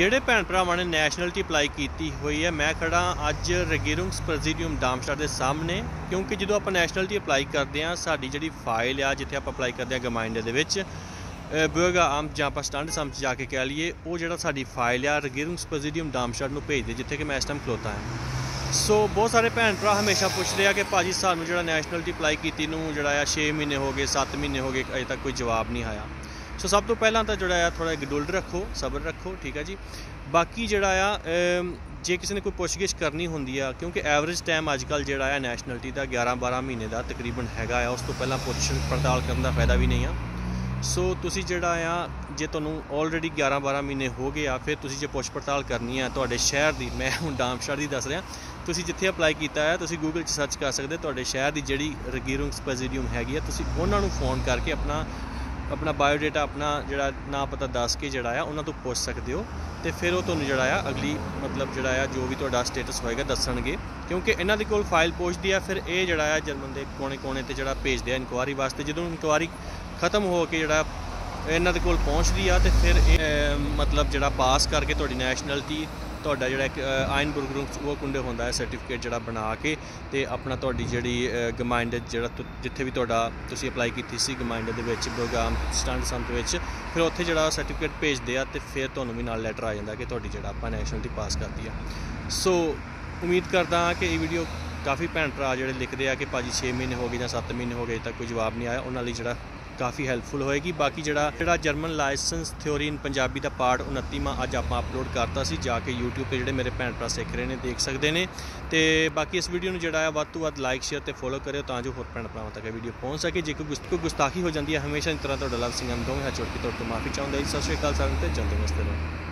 ਜਿਹੜੇ ਭੈਣ ਭਰਾਵਾਂ ने ਨੈਸ਼ਨਲਿਟੀ ਅਪਲਾਈ ਕੀਤੀ ਹੋਈ ਹੈ मैं खड़ा ਅੱਜ ਰਗੀਰੁੰਗਸਪ੍ਰੈਜ਼ੀਡੀਅਮ ਡਾਮਸਟਾਟ ਦੇ ਸਾਹਮਣੇ क्योंकि ਜਦੋਂ ਆਪਾਂ ਨੈਸ਼ਨਲਿਟੀ ਅਪਲਾਈ ਕਰਦੇ ਹਾਂ ਸਾਡੀ ਜਿਹੜੀ ਫਾਈਲ ਆ ਜਿੱਥੇ ਆਪਾਂ ਅਪਲਾਈ ਕਰਦੇ ਹਾਂ ਗਮਾਇੰਡੇ ਦੇ ਵਿੱਚ ਬਰਗਾ ਆਮ ਜਾਂ ਆਪਾਂ ਸਟੈਂਡ ਸਾਹਮਣੇ ਜਾ ਕੇ ਕਹਿ ਲਈਏ ਉਹ ਜਿਹੜਾ ਸਾਡੀ ਫਾਈਲ ਆ ਰਗੀਰੁੰਗਸਪ੍ਰੈਜ਼ੀਡੀਅਮ ਡਾਮਸਟਾਟ ਨੂੰ ਭੇਜਦੇ ਜਿੱਥੇ कि मैं इस टाइम ਖਲੋਤਾ ਹਾਂ। सो बहुत सारे ਭੈਣ ਭਰਾ हमेशा पूछ रहे ਆ कि ਭਾਜੀ ਸਾਨੂੰ ਜਿਹੜਾ ਨੈਸ਼ਨਲਿਟੀ ਅਪਲਾਈ ਕੀਤੀ ਨੂੰ ਜਿਹੜਾ ਆ 6 ਮਹੀਨੇ ਹੋ ਗਏ 7 ਮਹੀਨੇ हो गए अजे तक कोई जवाब नहीं आया। सो सब तो पहला तो जोड़ा थोड़ा गडोल्ड रखो सबर रखो ठीक है जी। बाकी जोड़ा जे किसी ने कोई पुछगिछ करनी होंगी है क्योंकि एवरेज टाइम अजकल जो नैशनलिटी का 11-12 महीने का तकरीबन हैगा, उस तो पहला पुछ पड़ताल करने का फायदा भी नहीं है। सो तुसी जोड़ा जे तू ऑलरेडी 11-12 महीने हो गए फिर तुसी जो पुछ पड़ताल करनी है तो शहर की, मैं हूँ डामशहर की दस रहा, तुसी जिथे अप्लाई किया है तुसी गूगल सर्च कर सकते तो शहर की जी रगीरंगस्पजिडियम हैगी है, तुसी उन्होंने फोन करके अपना बायोडेटा अपना जोड़ा ना पता दस के जोड़ा उन्होंने तो पूछ सकते हो तो फिर वो तुम्हें जोड़ा अगली मतलब जोड़ा जो भी थोड़ा स्टेटस होएगा दसणगे क्योंकि इन्हों के कोल फाइल पहुँचती है। फिर ये जोड़ा जर्मन के कोने-कोने ते जोड़ा भेजते हैं इनकुआरी वास्ते, जो इनकुआरी खत्म हो के जोड़ा इन्हों के कोल पहुँचती है तो फिर मतलब जोड़ा पास करके थोड़ी नैशनलिटी ਤੁਹਾਡਾ ਜਿਹੜਾ ਇੱਕ ਆਇਨਬੁਰਗਰੁੰਗ ਹੁੰਦਾ ਹੈ ਸਰਟੀਫਿਕੇਟ ਜਿਹੜਾ ਬਣਾ ਕੇ ਤੇ ਆਪਣਾ ਤੁਹਾਡੀ ਜਿਹੜੀ ਗਮਾਇੰਡੇ ਜਿਹੜਾ ਜਿੱਥੇ ਵੀ ਤੁਹਾਡਾ ਤੁਸੀਂ ਅਪਲਾਈ ਕੀਤੀ ਸੀ ਗਮਾਇੰਡੇ ਦੇ ਵਿੱਚ ਪ੍ਰੋਗਰਾਮ ਸਟੈਂਡ ਸੰਤ ਵਿੱਚ ਫਿਰ ਉੱਥੇ ਜਿਹੜਾ ਸਰਟੀਫਿਕੇਟ ਭੇਜਦੇ ਆ ਤੇ ਫਿਰ ਤੁਹਾਨੂੰ ਵੀ ਨਾਲ ਲੈਟਰ ਆ ਜਾਂਦਾ ਕਿ ਤੁਹਾਡੀ ਜਿਹੜਾ ਆਪਾਂ ਨੈਸ਼ਨਲਿਟੀ ਪਾਸ ਕਰਤੀ ਆ। ਸੋ ਉਮੀਦ ਕਰਦਾ ਹਾਂ ਕਿ ਇਹ ਵੀਡੀਓ ਕਾਫੀ ਭੈਣ ਭਰਾ ਜਿਹੜੇ ਲਿਖਦੇ ਆ ਕਿ ਭਾਜੀ 6 ਮਹੀਨੇ ਹੋ ਗਏ ਜਾਂ 7 ਮਹੀਨੇ ਹੋ ਗਏ ਤਾਂ ਕੋਈ ਜਵਾਬ ਨਹੀਂ ਆਇਆ ਉਹਨਾਂ ਲਈ ਜਿਹੜਾ काफ़ी हैल्पफुल होएगी। बाकी जड़ा German license theory in Punjabi का पार्ट 29वां अज आप अपलोड करता सी, जाके यूट्यूब पर जोड़े मेरे भैन भरा सीख रहे हैं देख सकते हैं। तो बाकी इस वीडियो में जोड़ा वध तो वध लाइक शेयर तो फॉलो करो तो जो होर भैन भरावान तक वीडियो पहुँच सके। जो कोई गुस्ताखी हो जाती है हमेशा इस तरह तो लव सिंह अंदों है छोड़ के तौर पर माफ़ी चाहूँगा जी। सत श्री अकाल सारे, चलते वस्ते रहो।